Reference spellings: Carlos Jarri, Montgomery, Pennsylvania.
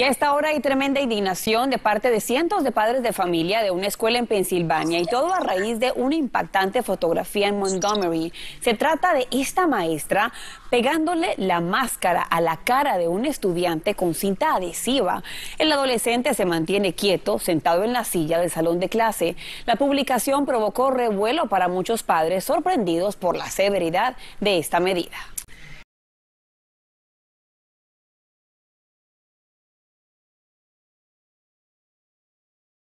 Y a esta hora hay tremenda indignación de parte de cientos de padres de familia de una escuela en Pensilvania, y todo a raíz de una impactante fotografía en Montgomery. Se trata de esta maestra pegándole la máscara a la cara de un estudiante con cinta adhesiva. El adolescente se mantiene quieto, sentado en la silla del salón de clase. La publicación provocó revuelo para muchos padres sorprendidos por la severidad de esta medida.